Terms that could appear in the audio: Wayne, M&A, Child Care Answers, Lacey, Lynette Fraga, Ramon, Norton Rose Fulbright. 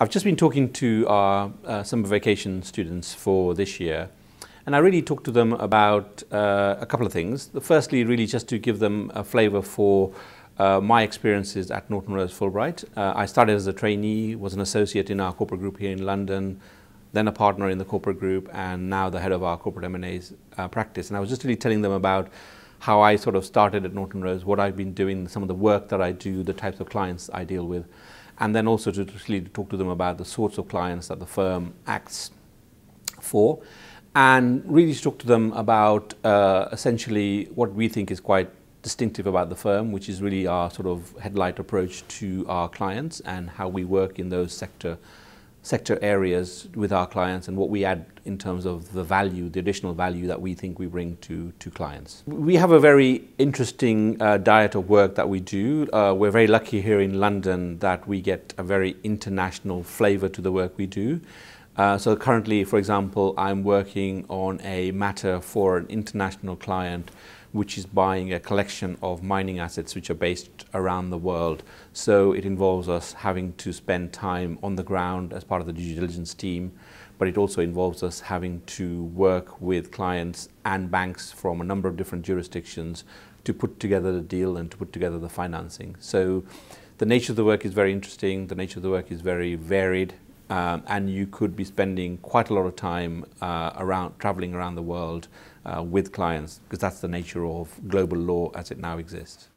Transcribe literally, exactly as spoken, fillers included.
I've just been talking to our uh, summer vacation students for this year, and I really talked to them about uh, a couple of things. Firstly, really just to give them a flavour for uh, my experiences at Norton Rose Fulbright. Uh, I started as a trainee, was an associate in our corporate group here in London, then a partner in the corporate group, and now the head of our corporate M and A uh, practice. And I was just really telling them about how I sort of started at Norton Rose, what I've been doing, some of the work that I do, the types of clients I deal with, and then also to really talk to them about the sorts of clients that the firm acts for, and really to talk to them about uh, essentially what we think is quite distinctive about the firm, which is really our sort of headlight approach to our clients and how we work in those sector sector areas with our clients and what we add in terms of the value, the additional value that we think we bring to, to clients. We have a very interesting uh, diet of work that we do. Uh, we're very lucky here in London that we get a very international flavour to the work we do. Uh, so currently, for example, I'm working on a matter for an international client which is buying a collection of mining assets which are based around the world. So it involves us having to spend time on the ground as part of the due diligence team, but it also involves us having to work with clients and banks from a number of different jurisdictions to put together the deal and to put together the financing. So the nature of the work is very interesting, the nature of the work is very varied, um, and you could be spending quite a lot of time uh, around traveling around the world Uh, with clients, because that's the nature of global law as it now exists.